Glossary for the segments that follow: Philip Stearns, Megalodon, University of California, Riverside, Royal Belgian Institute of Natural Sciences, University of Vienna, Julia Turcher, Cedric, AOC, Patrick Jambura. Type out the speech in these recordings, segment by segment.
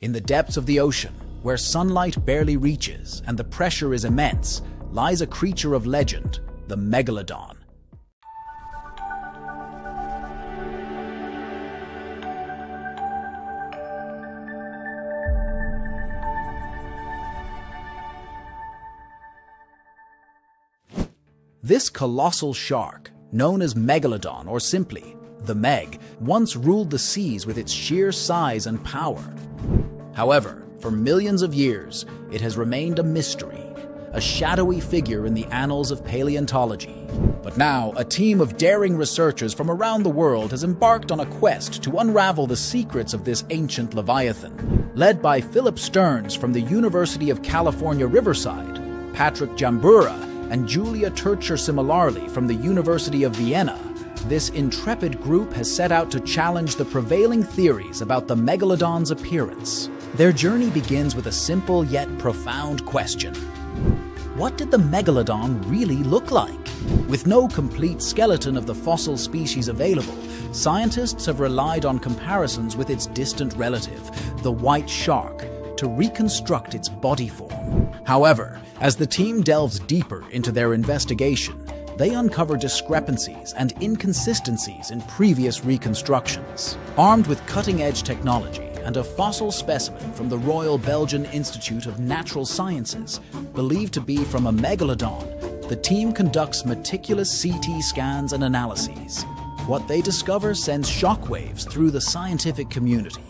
In the depths of the ocean, where sunlight barely reaches and the pressure is immense, lies a creature of legend, the Megalodon. This colossal shark, known as Megalodon or simply the Meg, once ruled the seas with its sheer size and power. However, for millions of years, it has remained a mystery, a shadowy figure in the annals of paleontology. But now, a team of daring researchers from around the world has embarked on a quest to unravel the secrets of this ancient leviathan. Led by Philip Stearns from the University of California, Riverside, Patrick Jambura, and Julia Turcher similarly from the University of Vienna, this intrepid group has set out to challenge the prevailing theories about the Megalodon's appearance. Their journey begins with a simple yet profound question. What did the Megalodon really look like? With no complete skeleton of the fossil species available, scientists have relied on comparisons with its distant relative, the white shark, to reconstruct its body form. However, as the team delves deeper into their investigation, they uncover discrepancies and inconsistencies in previous reconstructions. Armed with cutting-edge technology and a fossil specimen from the Royal Belgian Institute of Natural Sciences, believed to be from a megalodon, the team conducts meticulous CT scans and analyses. What they discover sends shockwaves through the scientific community.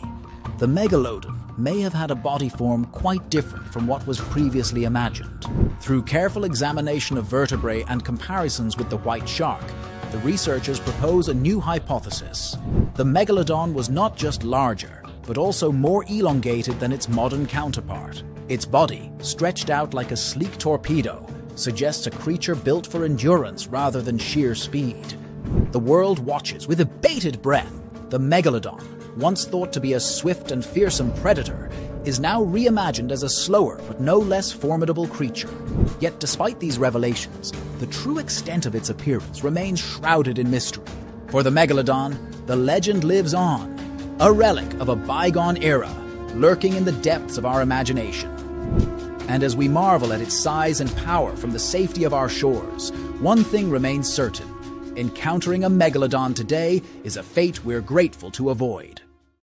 The Megalodon may have had a body form quite different from what was previously imagined. Through careful examination of vertebrae and comparisons with the white shark, the researchers propose a new hypothesis. The Megalodon was not just larger, but also more elongated than its modern counterpart. Its body, stretched out like a sleek torpedo, suggests a creature built for endurance rather than sheer speed. The world watches with a bated breath. The Megalodon, once thought to be a swift and fearsome predator, is now reimagined as a slower but no less formidable creature. Yet despite these revelations, the true extent of its appearance remains shrouded in mystery. For the Megalodon, the legend lives on, a relic of a bygone era, lurking in the depths of our imagination. And as we marvel at its size and power from the safety of our shores, one thing remains certain: encountering a Megalodon today is a fate we're grateful to avoid.